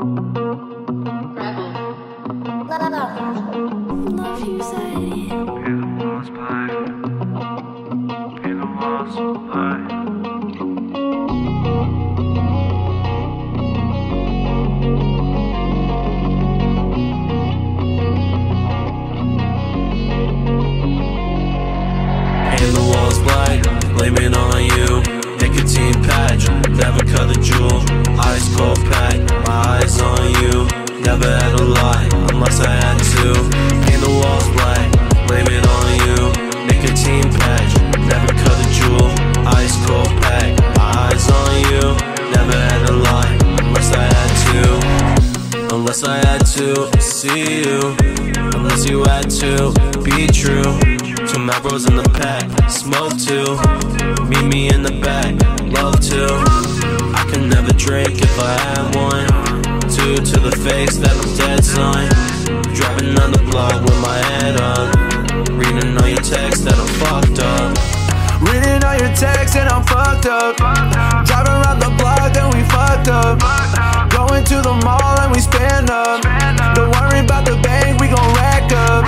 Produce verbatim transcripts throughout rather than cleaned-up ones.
Love you, Zadie. Hear the walls play. Hear the walls play. Hear the walls play. Blaming all on you. Nicotine patch. Never cut the jewel. Ice cold pack. My eyes on you. Never had a lie unless I had to. Unless I had to see you, unless you had to be true. Two my bros in the pack, smoke too. Meet me in the back, love too. I can never drink if I had one. Two to the face, that I'm dead son. Driving on the block with my head up, reading all your texts that I'm fucked up. Reading all your texts and I'm fucked up. Driving around the block then we fucked up. Going to the mall and we spin up. Don't worry about the bank, we gon' rack up.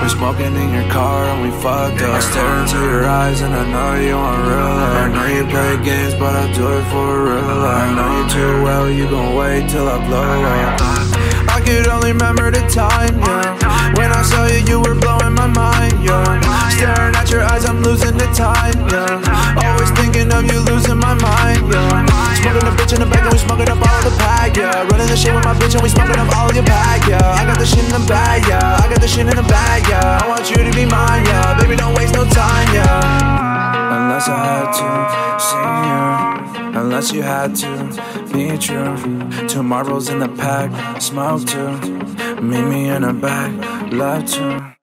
We're smoking in your car and we fucked up. I stare into your eyes and I know you aren't real. I know you play games but I do it for real. I know you too well, you gon' wait till I blow up. I could only remember the time, yeah. When I saw you, you were blowing my mind, yeah. Staring at your eyes, I'm losing the time, yeah. Always thinking of you, losing my mind, yeah. Smoking a bitch in the back and we smoking up all the pack, yeah. Running the shit with my bitch and we smoking up all your pack, yeah. I got the shit in the bag, yeah. I got the shit in the bag, yeah. I want you to be mine, yeah. Baby, don't waste no time, yeah. Unless I had to see you, unless you had to be true. Two marbles in the pack, smoke too. Meet me in the back, love too.